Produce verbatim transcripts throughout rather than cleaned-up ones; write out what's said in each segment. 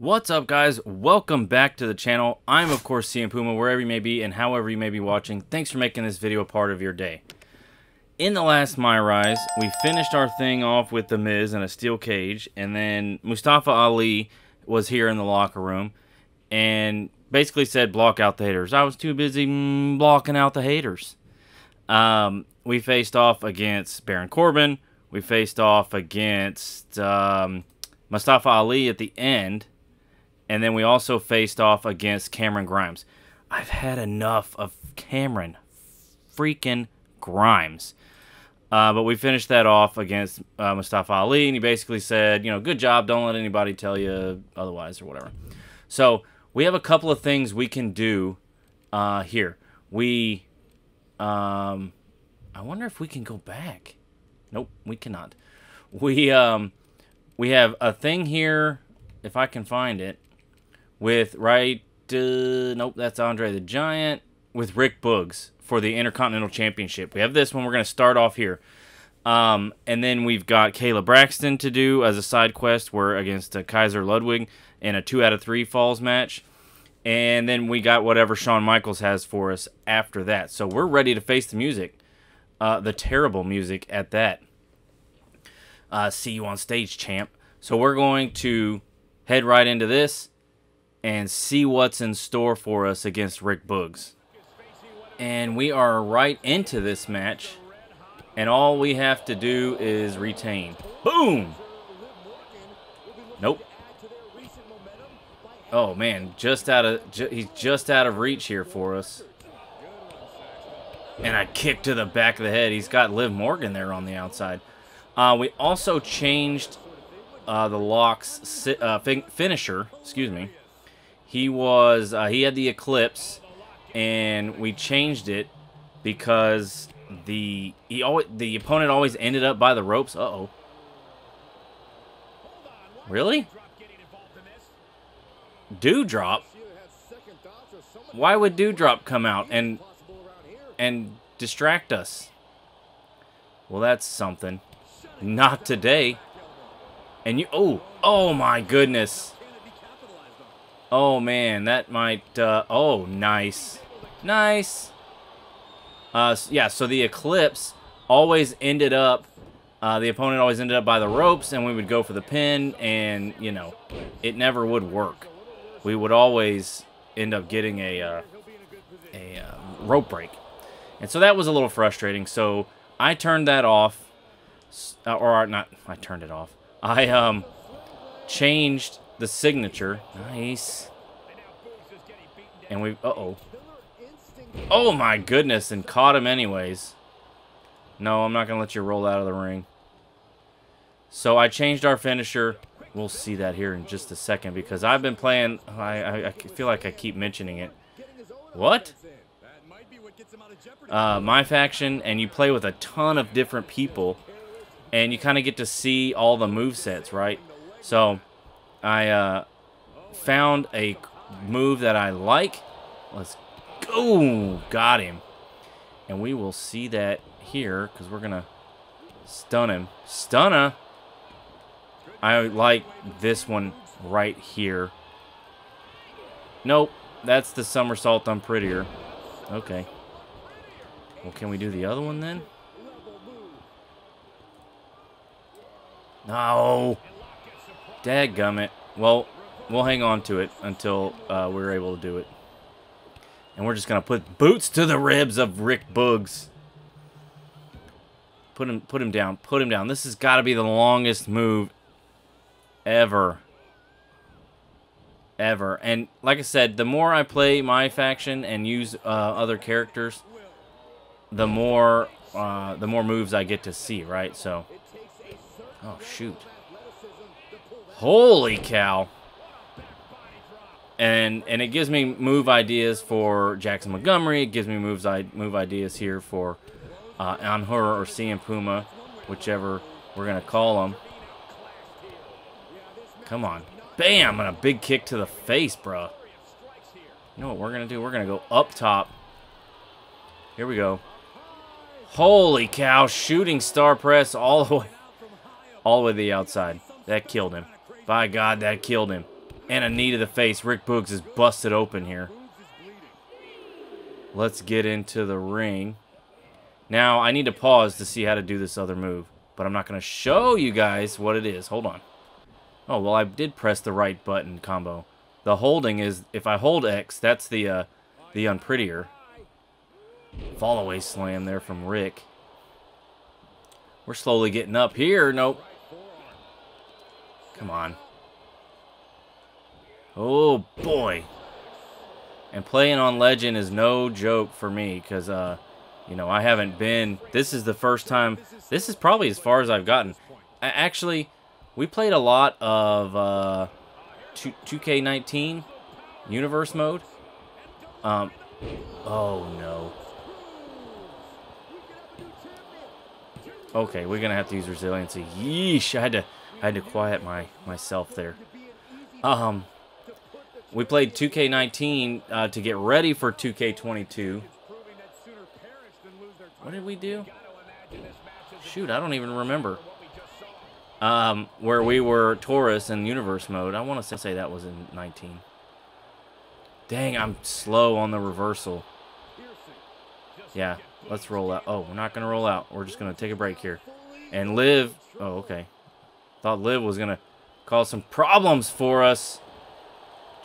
What's up, guys? Welcome back to the channel. I'm of course C M Puma, wherever you may be and however you may be watching. Thanks for making this video a part of your day. In the last MyRise, we finished our thing off with The Miz in a steel cage, and then Mustafa Ali was here in the locker room and basically said, block out the haters. I was too busy mm, blocking out the haters. Um, we faced off against Baron Corbin. We faced off against um, Mustafa Ali at the end. And then we also faced off against Cameron Grimes. I've had enough of Cameron freaking Grimes. Uh, but we finished that off against uh, Mustafa Ali. And he basically said, you know, good job. Don't let anybody tell you otherwise or whatever. So we have a couple of things we can do uh, here. We... Um, I wonder if we can go back. Nope, we cannot. We um, we have a thing here, if I can find it, with right. Uh, nope, that's Andre the Giant with Rick Boogs for the Intercontinental Championship. We have this one. We're gonna start off here, um, and then we've got Kayla Braxton to do as a side quest. We're against uh, Kaiser Ludwig in a two out of three falls match. And then we got whatever Shawn Michaels has for us after that. So we're ready to face the music. Uh, the terrible music at that. Uh, see you on stage, champ. So we're going to head right into this and see what's in store for us against Rick Boogs. And we are right into this match. And all we have to do is retain. Boom! Nope. Oh man, just out of ju he's just out of reach here for us. And a kick to the back of the head. He's got Liv Morgan there on the outside. Uh, we also changed uh, the lock's si uh, fin finisher. Excuse me. He was uh, he had the Eclipse, and we changed it because the he always the opponent always ended up by the ropes. Uh oh. Really? Dewdrop? Why would Dewdrop come out and and distract us? Well, that's something. Not today. And you... Oh! Oh, my goodness. Oh, man. That might... Uh, oh, nice. Nice. Uh, yeah, so the Eclipse always ended up... Uh, the opponent always ended up by the ropes, and we would go for the pin, and, you know, it never would work. We would always end up getting a uh, a uh, rope break. And so that was a little frustrating. So I turned that off. Or not, I turned it off. I um, changed the signature. Nice. And we, uh-oh. Oh, my goodness, and caught him anyways. No, I'm not going to let you roll out of the ring. So I changed our finisher. We'll see that here in just a second because I've been playing. I, I, I feel like I keep mentioning it. What? Uh, my faction, and you play with a ton of different people, and you kind of get to see all the movesets, right? So I uh, found a move that I like. Let's go. Got him. And we will see that here because we're going to stun him. Stunner. I like this one right here. Nope, that's the somersault on prettier. Okay. Well, can we do the other one then? No. Dadgummit. Well, we'll hang on to it until uh, we're able to do it. And we're just going to put boots to the ribs of Rick Boogs. Put him, put him down, put him down. This has got to be the longest move ever ever and like I said, the more I play my faction and use uh, other characters, the more uh, the more moves I get to see, right? So oh shoot, holy cow. And and it gives me move ideas for Jackson Montgomery. It gives me moves I move ideas here for uh, Anhur or C M Puma, whichever we're gonna call him. Come on. Bam! And a big kick to the face, bro. You know what we're going to do? We're going to go up top. Here we go. Holy cow. Shooting star press all the way all the way to the outside. That killed him. By God, that killed him. and a knee to the face. Rick Boogs is busted open here. Let's get into the ring. Now, I need to pause to see how to do this other move, but I'm not going to show you guys what it is. Hold on. Oh, well, I did press the right button combo. The holding is, if I hold X, that's the uh, the unprettier. Fall away slam there from Rick. We're slowly getting up here. Nope. Come on. Oh, boy. And playing on Legend is no joke for me because, uh, you know, I haven't been. This is the first time. This is probably as far as I've gotten. I, actually, we played a lot of uh, two K nineteen Universe Mode. Um, oh, no. Okay, we're going to have to use resiliency. Yeesh, I had to, I had to quiet my myself there. Um, we played two K nineteen uh, to get ready for two K twenty-two. What did we do? Shoot, I don't even remember. Um, where we were Taurus in Universe Mode. I want to say that was in nineteen. Dang, I'm slow on the reversal. Yeah. Let's roll out. Oh, we're not going to roll out. We're just going to take a break here. And Liv... Oh, okay. Thought Liv was going to cause some problems for us.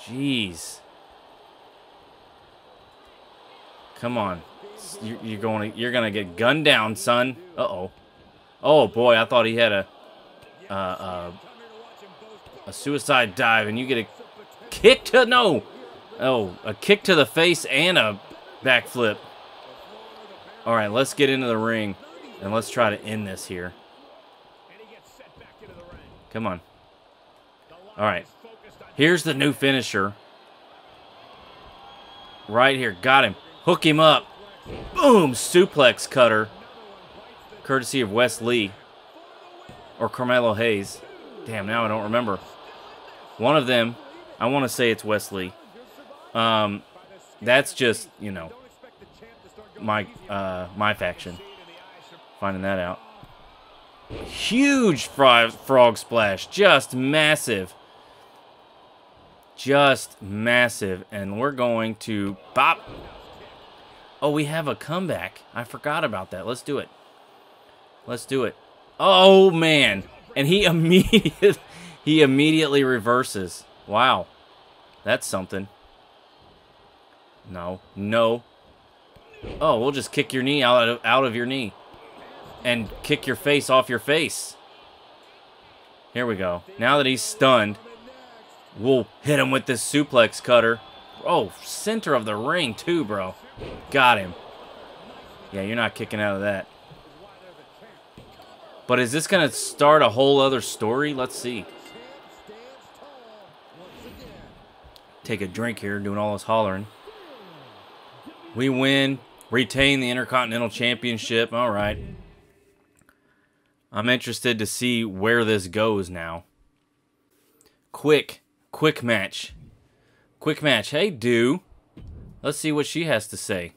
Jeez. Come on. You're going to, you're going to get gunned down, son. Uh-oh. Oh, boy. I thought he had a, uh, uh, a suicide dive, and you get a kick to... No! Oh, a kick to the face and a backflip. All right, let's get into the ring, and let's try to end this here. Come on. All right. Here's the new finisher. Right here. Got him. Hook him up. Boom. Suplex cutter. Courtesy of Wes Lee or Carmelo Hayes. Damn, now I don't remember. One of them, I want to say it's Wes Lee. Um, that's just, you know, my uh my faction finding that out. Huge frog splash, just massive, just massive. And we're going to bop. Oh, we have a comeback. I forgot about that. Let's do it. Let's do it. Oh man, and he immediately he immediately reverses. Wow, that's something. No, no. Oh, we'll just kick your knee out of, out of your knee. And kick your face off your face. Here we go. Now that he's stunned, we'll hit him with this suplex cutter. Oh, center of the ring too, bro. Got him. Yeah, you're not kicking out of that. But is this going to start a whole other story? Let's see. Take a drink here, doing all this hollering. We win. Retain the Intercontinental Championship. All right. I'm interested to see where this goes now. Quick. Quick match. Quick match. Hey, Dew. Let's see what she has to say.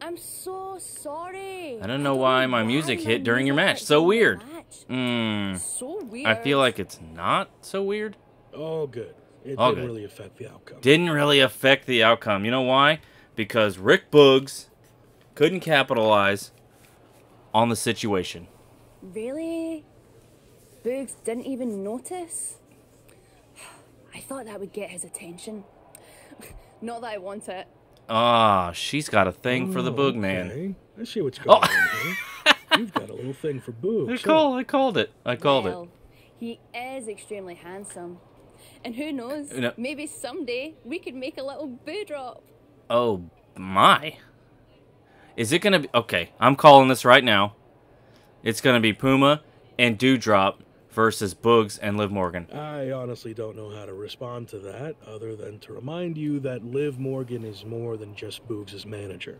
I'm so sorry. I don't know why my music hit during your match. So weird. Mm. So weird. I feel like it's not so weird. All good. It didn't really affect the outcome. Didn't really affect the outcome. You know why? Because Rick Boogs couldn't capitalize on the situation. Really? Boogs didn't even notice? I thought that would get his attention. Not that I want it. Ah, she's got a thing oh, for the Boogman. Okay. I see what's going oh. on here. You've got a little thing for Boogs. I, call, I called it. I called well, it. He is extremely handsome. And who knows, no. maybe someday we could make a little boo drop. Oh, my. Is it going to be... Okay, I'm calling this right now. It's going to be Puma and Dewdrop versus Boogs and Liv Morgan. I honestly don't know how to respond to that, other than to remind you that Liv Morgan is more than just Boogs' manager,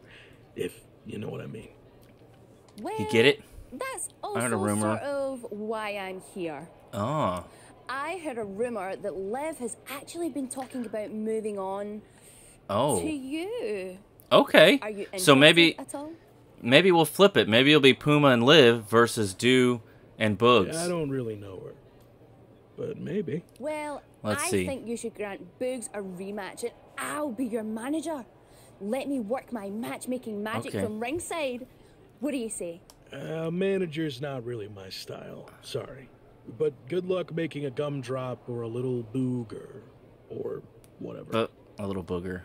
if you know what I mean. Well, you get it? That's also I heard a rumor. sort of why I'm here. Oh. I heard a rumor that Liv has actually been talking about moving on... Oh. To you. Okay. Are you so maybe at all? Maybe we'll flip it. Maybe it'll be Puma and Liv versus Dew and Boogs. Yeah, I don't really know her. but maybe. Well, Let's I see. think you should grant Boogs a rematch, and I'll be your manager. Let me work my matchmaking magic okay. from ringside. What do you say? Uh, manager's not really my style. Sorry. But good luck making a gumdrop or a little booger or whatever. Uh, a little booger.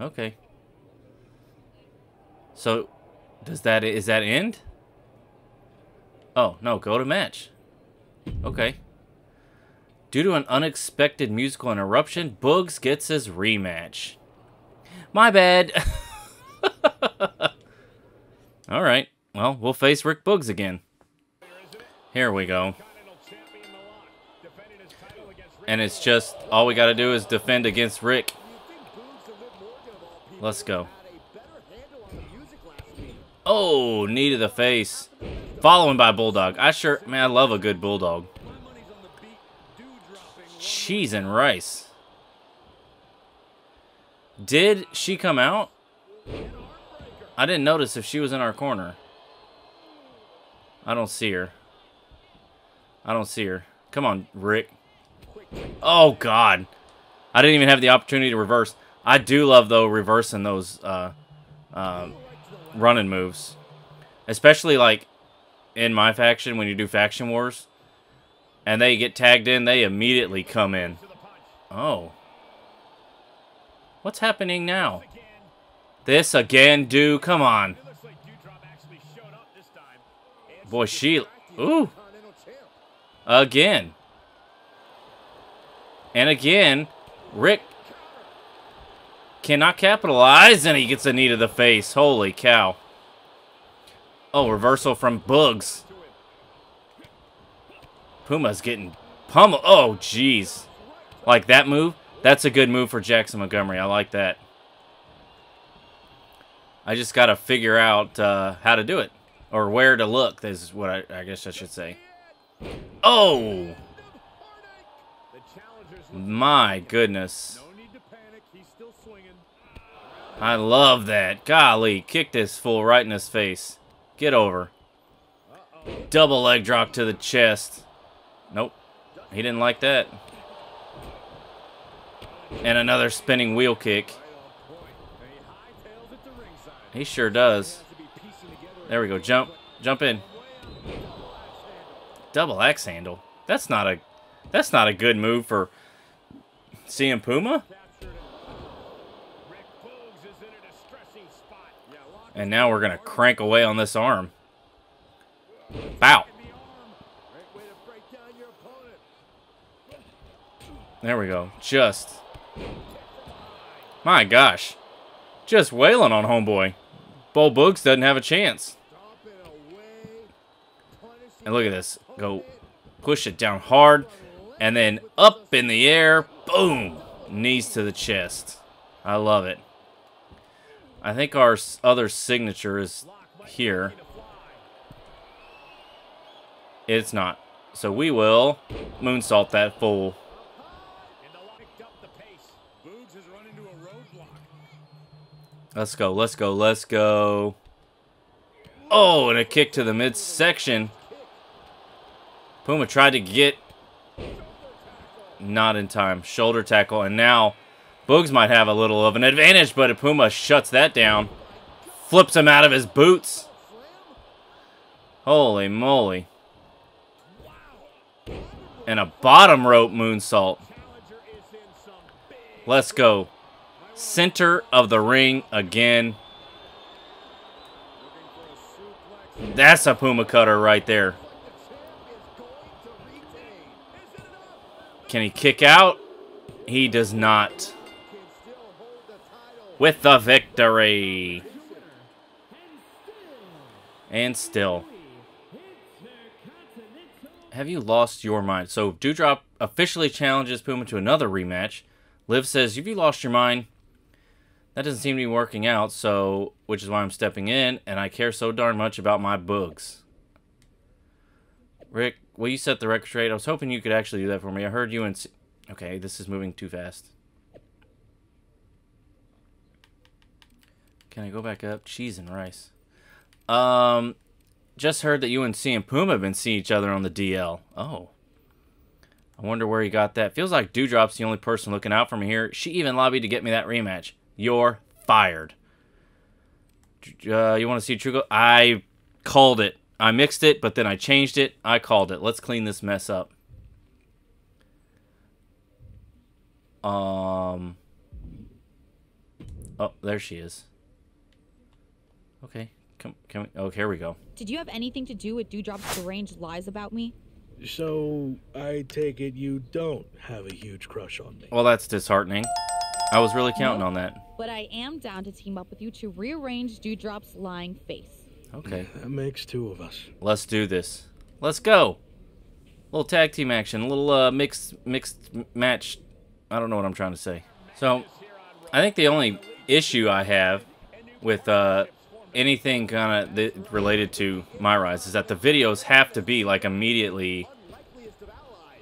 Okay. So, does that is that end? Oh, no, go to match. Okay. Due to an unexpected musical interruption, Boogs gets his rematch. My bad. All right. Well, we'll face Rick Boogs again. Here we go. And it's just, all we got to do is defend against Rick. Let's go. Oh, knee to the face. Following by Bulldog. I sure, man, I love a good Bulldog. Cheese and rice. Did she come out? I didn't notice if she was in our corner. I don't see her. I don't see her. Come on, Rick. Oh, God. I didn't even have the opportunity to reverse. I do love, though, reversing those uh, uh, running moves. Especially, like, in my faction, when you do faction wars. And they get tagged in, they immediately come in. Oh. What's happening now? This again, dude. Come on. Boy, she... Ooh. Again. And again, Rick cannot capitalize, and he gets a knee to the face. Holy cow. Oh, reversal from Boogs. Puma's getting pummeled. Oh, jeez. Like that move? That's a good move for Jackson Montgomery. I like that. I just got to figure out uh, how to do it. Or where to look is what I, I guess I should say. Oh! My goodness. I love that. Golly, kick this fool right in his face. Get over. Double leg drop to the chest. Nope. He didn't like that. And another spinning wheel kick. He sure does. There we go. Jump. Jump in. Double axe handle. That's not a that's not a good move for C M Puma. And now we're going to crank away on this arm. Bow. There we go. Just. My gosh. Just wailing on homeboy. Bull Boogs doesn't have a chance. And look at this. Go push it down hard. And then up in the air. Boom. Knees to the chest. I love it. I think our other signature is here. It's not. So we will moonsault that fool. Let's go, let's go, let's go. Oh, and a kick to the midsection. Puma tried to get... Not in time. Shoulder tackle, and now Boogs might have a little of an advantage, but if Puma shuts that down, flips him out of his boots. Holy moly. And a bottom rope moonsault. Let's go. Center of the ring again. That's a Puma cutter right there. Can he kick out? He does not. With the victory. And still. Have you lost your mind? So, Dewdrop officially challenges Puma to another rematch. Liv says, have you lost your mind? That doesn't seem to be working out, so which is why I'm stepping in, and I care so darn much about my Boogs. Rick, will you set the record straight? I was hoping you could actually do that for me. I heard you and... Okay, this is moving too fast. Can I go back up? Cheese and rice. Um, just heard that you and C M Puma have been seeing each other on the D L. Oh. I wonder where he got that. Feels like Dewdrop's the only person looking out for me here. She even lobbied to get me that rematch. You're fired. Uh, you want to see Truco? I called it. I mixed it, but then I changed it. I called it. Let's clean this mess up. Um. Oh, there she is. Okay. Can, can we, oh, here we go. Did you have anything to do with Dewdrop's deranged lies about me? So, I take it you don't have a huge crush on me. Well, that's disheartening. I was really counting no, on that. But I am down to team up with you to rearrange Dewdrop's lying face. Okay. That makes two of us. Let's do this. Let's go. A little tag team action. A little uh, mixed, mixed match. I don't know what I'm trying to say. So, I think the only issue I have with... Uh, anything kind of related to MyRise is that the videos have to be like immediately,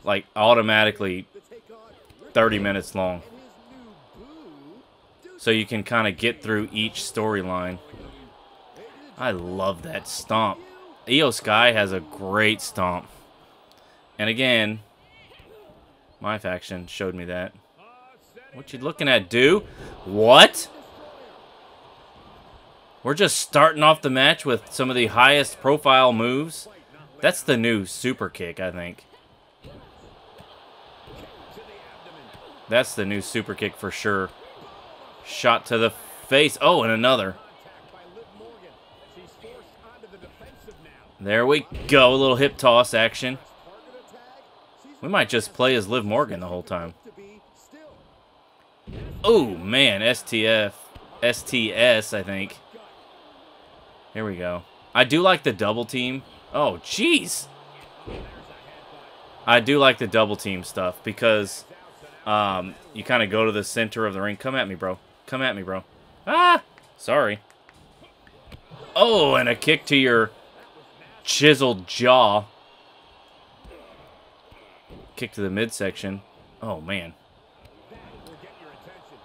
like automatically thirty minutes long. So you can kind of get through each storyline. I love that stomp. Io Sky has a great stomp. And again, my faction showed me that. What you looking at, dude? What? We're just starting off the match with some of the highest profile moves. That's the new super kick, I think. That's the new super kick for sure. Shot to the face. Oh, and another. There we go. A little hip toss action. We might just play as Liv Morgan the whole time. Oh, man. S T F. S T S, I think. Here we go. I do like the double team. Oh, jeez. I do like the double team stuff because um, you kind of go to the center of the ring. Come at me, bro. Come at me, bro. Ah, sorry. Oh, and a kick to your chiseled jaw. Kick to the midsection. Oh, man.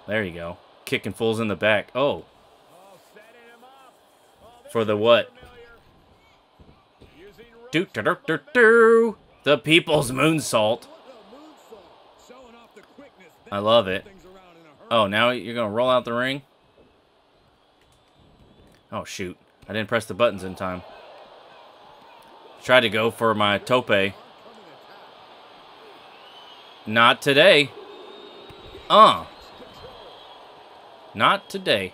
There you go. Kicking fools in the back. Oh. For the what? Do, do, do, do, do. The people's moonsault. I love it. Oh, now you're going to roll out the ring? Oh, shoot. I didn't press the buttons in time. Tried to go for my tope. Not today. Uh. Not today.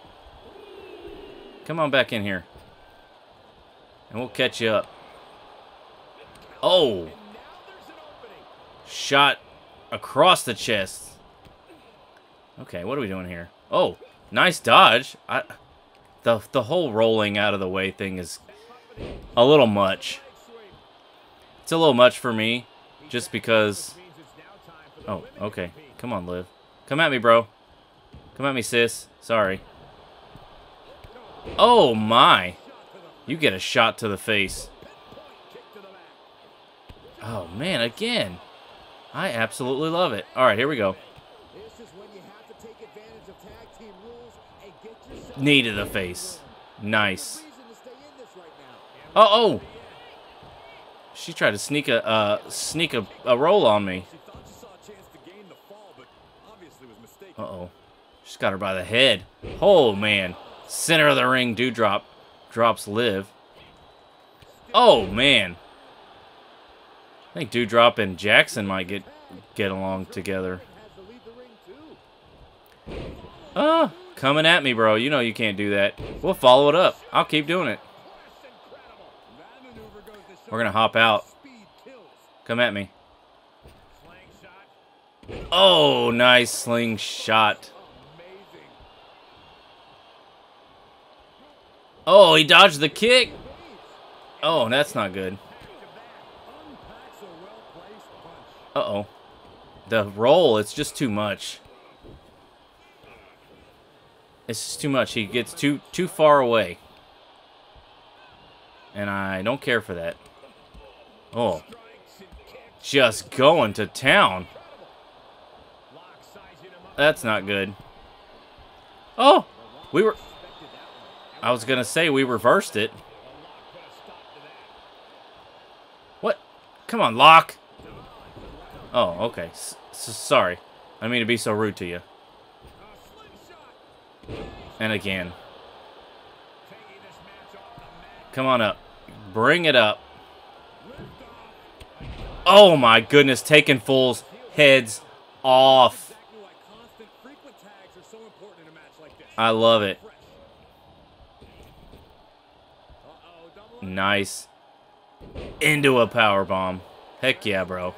Come on back in here. And we'll catch you up. Oh! Shot across the chest. Okay, what are we doing here? Oh, nice dodge. I, the, the whole rolling out of the way thing is a little much. It's a little much for me, just because... Oh, okay. Come on, Liv. Come at me, bro. Come at me, sis. Sorry. Oh, my. You get a shot to the face. Oh, man, again. I absolutely love it. All right, here we go. Knee to the face. Nice. Oh, oh. She tried to sneak a uh, sneak a, a roll on me. Uh-oh. She's got her by the head. Oh, man. Center of the ring, Dewdrop. Drops Liv. Oh, man. I think Dewdrop and Jackson might get get along together. Oh, coming at me, bro. You know you can't do that. We'll follow it up. I'll keep doing it. We're going to hop out. Come at me. Oh, nice slingshot. Oh, he dodged the kick. Oh, that's not good. Uh-oh. The roll, it's just too much. It's just too much. He gets too too far away. And I don't care for that. Oh. Just going to town. That's not good. Oh, we were... I was going to say we reversed it. What? Come on, Locke. Oh, okay. S s sorry. I didn't mean to be so rude to you. And again. Come on up. Bring it up. Oh my goodness, taking fools' heads off. I love it. Nice. Into a power bomb. Heck yeah, bro.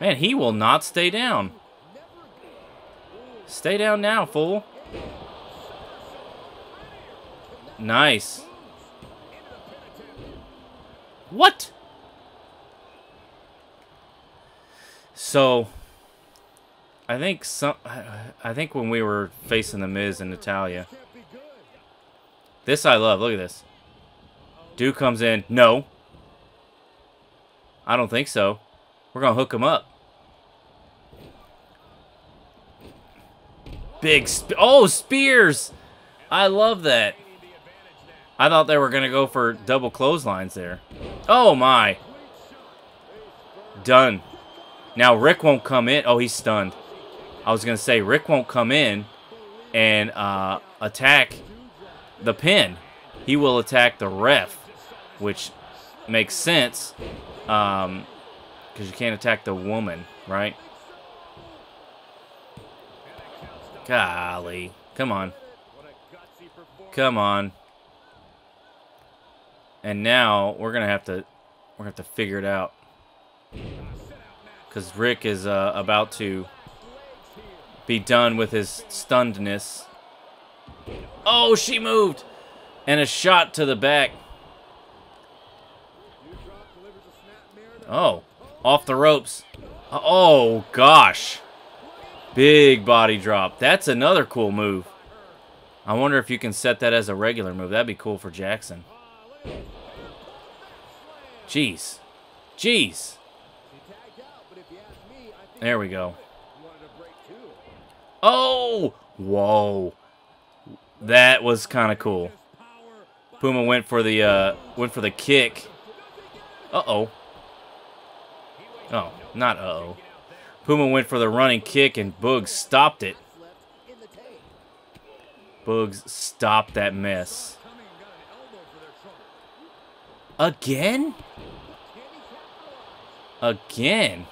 Man, he will not stay down. Stay down now, fool. Nice. What? So, I think some. I think when we were facing the Miz and Natalya, this I love. Look at this. Dude comes in. No. I don't think so. We're gonna hook him up. Big spe oh spears! I love that. I thought they were gonna go for double clotheslines there. Oh my! Done. Now Rick won't come in. Oh, he's stunned. I was gonna say Rick won't come in and uh, attack the pin. He will attack the ref, which makes sense because um, you can't attack the woman, right? Golly. Come on. Come on. And now we're gonna have to we're gonna have to figure it out. Cause Rick is uh, about to be done with his stunnedness. Oh, she moved! And a shot to the back. Oh, off the ropes. Oh gosh. Big body drop. That's another cool move. I wonder if you can set that as a regular move. That'd be cool for Jackson. Jeez. Jeez. There we go. Oh! Whoa. That was kind of cool. Puma went for the uh went for the kick. Uh-oh. Oh, not uh-oh. Puma went for the running kick and Boogs stopped it. Boogs stopped that mess. Again? Again?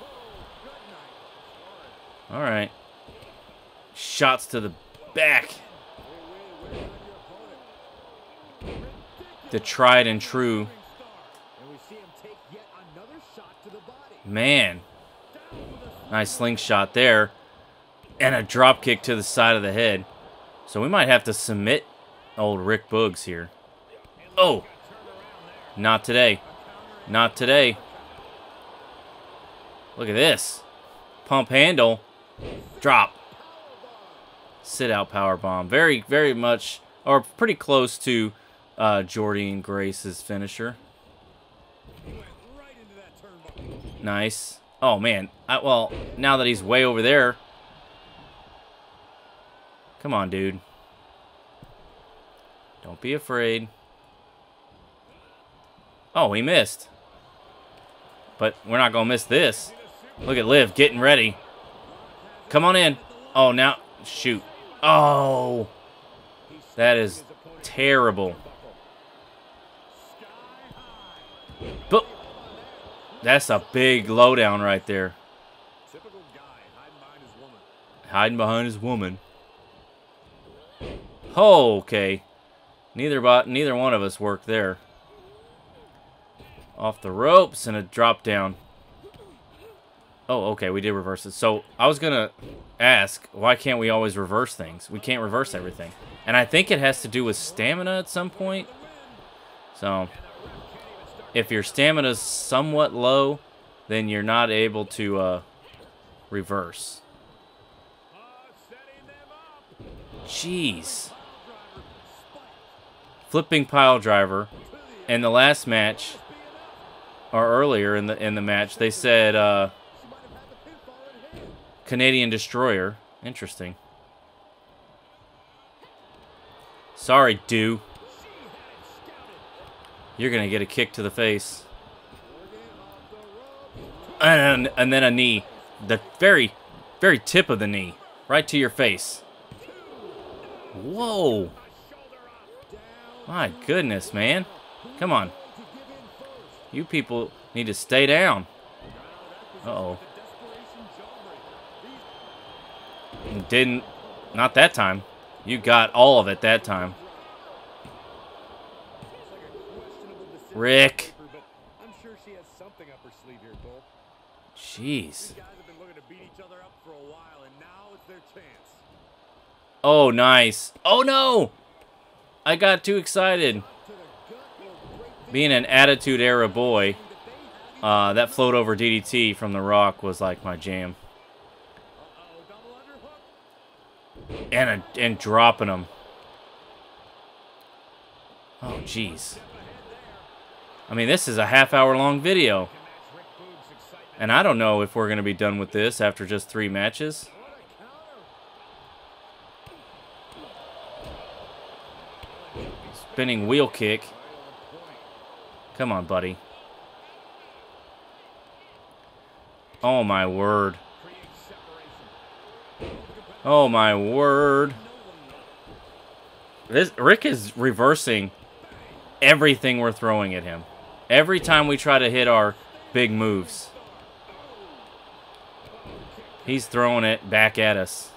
All right. Shots to the back. The tried and true. Man. Nice slingshot there. And a drop kick to the side of the head. So we might have to submit old Rick Boogs here. Oh! Not today. Not today. Look at this. Pump handle. Drop. Sit out power bomb. Very, very much, or pretty close to uh, Jordynne Grace's finisher. Nice. Oh man. I, well, now that he's way over there. Come on, dude. Don't be afraid. Oh, he missed. But we're not gonna miss this. Look at Liv getting ready. Come on in. Oh, now. Shoot. Oh. That is terrible. But that's a big lowdown right there. Hiding behind his woman. Oh, okay. Neither bot, neither one of us worked there. Off the ropes and a drop down. Oh, okay, we did reverse it. So I was gonna ask, why can't we always reverse things? We can't reverse everything. And I think it has to do with stamina at some point. So if your stamina is somewhat low, then you're not able to uh, reverse. Jeez. Flipping pile driver in the last match, or earlier in the in the match, they said. Uh, Canadian Destroyer. Interesting. Sorry, dude. You're going to get a kick to the face. And, and then a knee. the very, very tip of the knee, right to your face. Whoa. My goodness, man. Come on. You people need to stay down. Uh-oh. Didn't. Not that time. You got all of it that time. Rick. Jeez. Oh, nice. Oh, no. I got too excited. Being an Attitude Era boy, uh, that float over D D T from The Rock was like my jam. And a, and dropping them. Oh, jeez. I mean, this is a half-hour-long video. And I don't know if we're going to be done with this after just three matches. Spinning wheel kick. Come on, buddy. Oh, my word. Oh, my word. This Rick is reversing everything we're throwing at him. Every time we try to hit our big moves, he's throwing it back at us.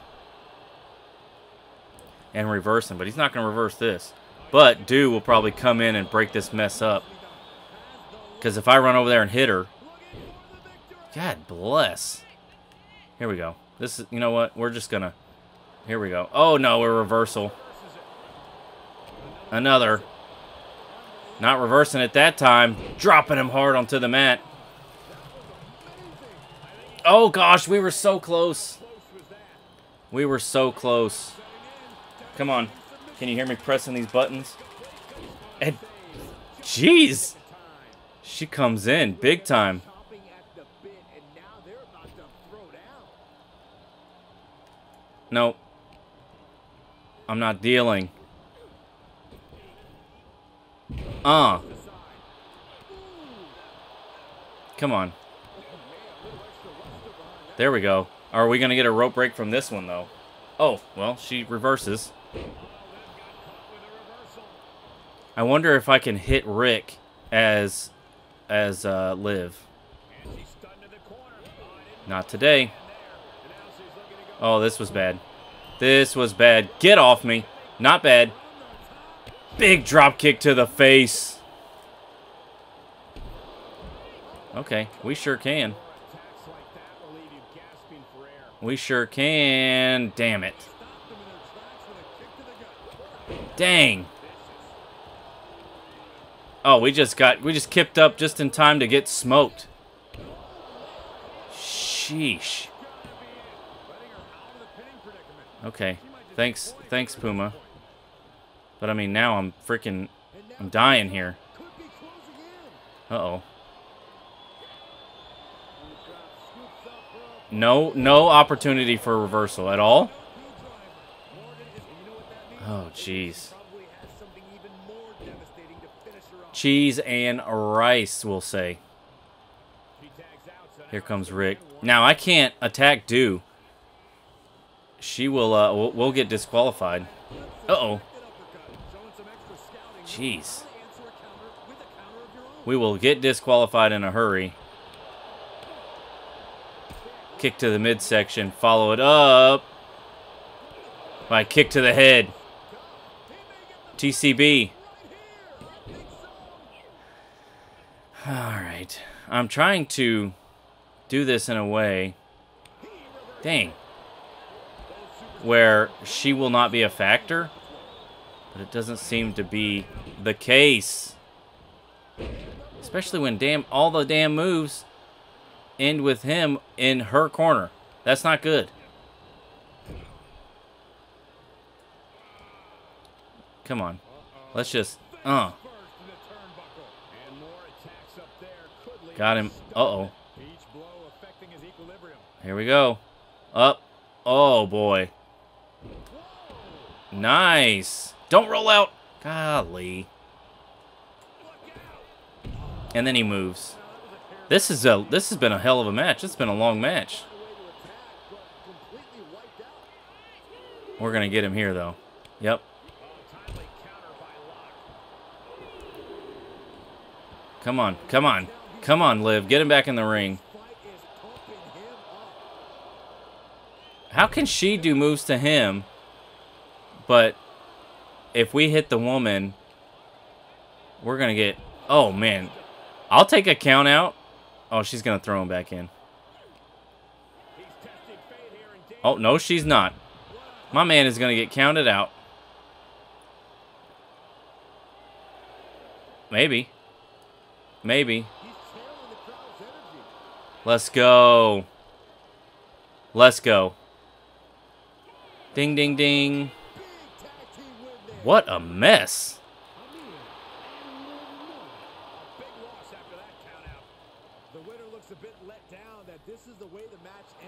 And reversing, but he's not going to reverse this. But Dew will probably come in and break this mess up. Because if I run over there and hit her, God bless. Here we go. This is, you know what? We're just gonna. Here we go. Oh no, a reversal. Another. Not reversing it that time. Dropping him hard onto the mat. Oh gosh, we were so close. We were so close. Come on. Can you hear me pressing these buttons? And jeez, she comes in big time. No, I'm not dealing. Uh. Come on. There we go. Are we going to get a rope break from this one, though? Oh, well, she reverses. I wonder if I can hit Rick as, as uh, Liv. Not today. Oh, this was bad. This was bad. Get off me. Not bad. Big drop kick to the face. Okay, we sure can. We sure can. Damn it. Dang. Oh, we just got, we just kipped up just in time to get smoked. Sheesh. Okay, thanks, thanks, Puma. But I mean, now I'm freaking, I'm dying here. Uh-oh. No, no opportunity for reversal at all. Oh, jeez. Cheese and rice, we'll say. Here comes Rick. Now, I can't attack Dew. She will, uh, we'll, we'll get disqualified. Uh-oh. Jeez. We will get disqualified in a hurry. Kick to the midsection. Follow it up by kick to the head. T C B. All right. I'm trying to do this in a way. Dang. Where she will not be a factor, but it doesn't seem to be the case. Especially when damn all the damn moves end with him in her corner. That's not good. Come on. Let's just uh got him. Uh-oh. Here we go. Up. Oh boy. Nice. Don't roll out. Golly. And then he moves. This is a this has been a hell of a match. It's been a long match. We're going to get him here, though. Yep. Come on. Come on. Come on, Liv. Get him back in the ring. How can she do moves to him, but if we hit the woman, we're going to get... Oh, man. I'll take a count out. Oh, she's going to throw him back in. Oh, no, she's not. My man is going to get counted out. Maybe. Maybe. Let's go. Let's go. Ding, ding, ding. What a mess.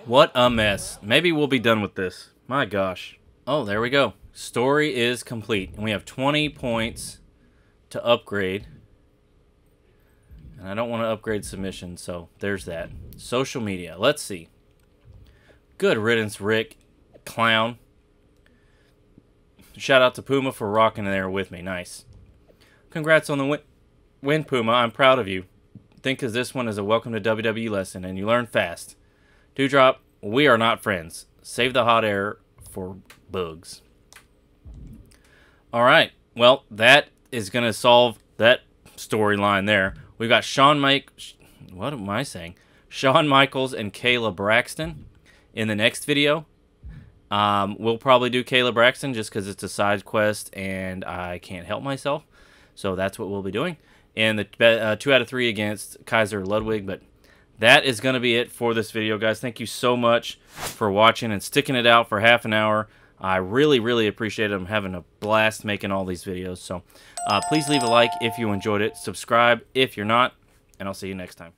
What a mess. Maybe we'll be done with this. My gosh. Oh, there we go. Story is complete. And we have twenty points to upgrade. And I don't want to upgrade submission, so there's that. Social media. Let's see. Good riddance, Rick. Clown. Shout out to Puma for rocking there with me. Nice. Congrats on the win, win Puma. I'm proud of you. Think of this one as a welcome to W W E lesson, and you learn fast. Dewdrop, we are not friends. Save the hot air for Boogs. All right. Well, that is going to solve that storyline there. We've got Shawn Mike. What am I saying? Shawn Michaels and Kayla Braxton in the next video. Um, we'll probably do Kayla Braxton just because it's a side quest and I can't help myself. So that's what we'll be doing. And the uh, two out of three against Kaiser Ludwig. But that is going to be it for this video, guys. Thank you so much for watching and sticking it out for half an hour. I really, really appreciate it. I'm having a blast making all these videos. So uh, please leave a like if you enjoyed it. Subscribe if you're not. And I'll see you next time.